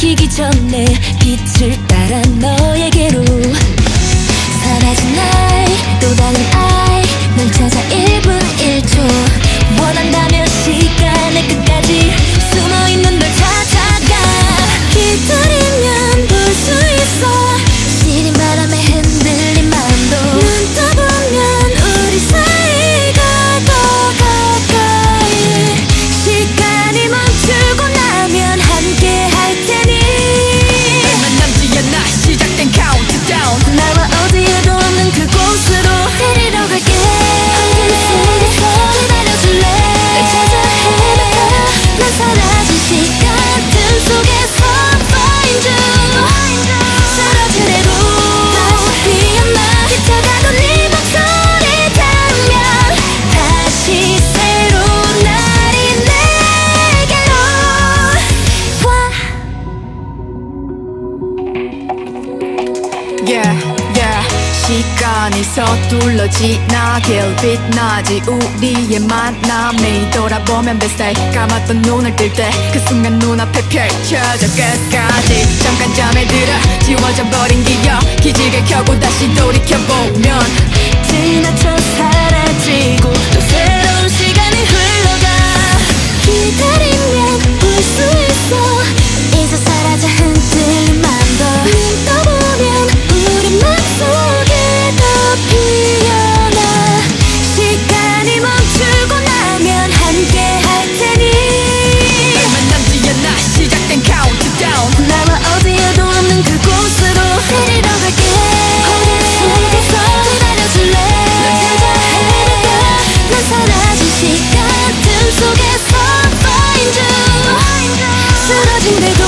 지키기 전에 빛을 따라 너에게로 사라진 나의 또 다른 I 널 찾아 1분 1초 원한다면 시간의 끝까지 숨어있는 널 찾아가 기다리면 볼 수 있어 시린 바람에 흔들린 마음도 눈 떠보면 우리 사이가 더 가까이 시간이 멈추고 나면 함께 할 테니 얼마 남지 않아 시작된 카운트다운 나와 어디에도 없는 그곳으로 데리러 갈게 안개 속에서 기다려줄래 날 찾아 헤매다 난 사라진 시간 틈 속에서 find you 사라진 대로 다시 피어나 흩어가고 네 목소리 닿으면 다시 새로운 날이 내게로 와 Yeah 시간이 서둘러 지나길 빛나지 우리의 만남이 돌아보면 뱃살 감았던 눈을 뜰 때 그 순간 눈앞에 펼쳐져 끝까지 잠깐 잠에 들어 지워져버린 기억 기지개 켜고 다시 돌이켜보면 지나쳐 사라지고 또 새로운 시간이 흘러가 기다리면 볼 수 있어 이제 사라져 흔들린 맘도 눈 떠보면 우리 맘속에 더 피어나 시간이 멈추고 나면 함께 할 테니 얼마 남지 않아 시작된 카운트다운 나와 어디에도 없는 그곳으로 데리러 갈게 안개 속에서 기다려줄래 널 찾아 헤매다 난 사라진 시간 틈 속에서 find you 사라진 내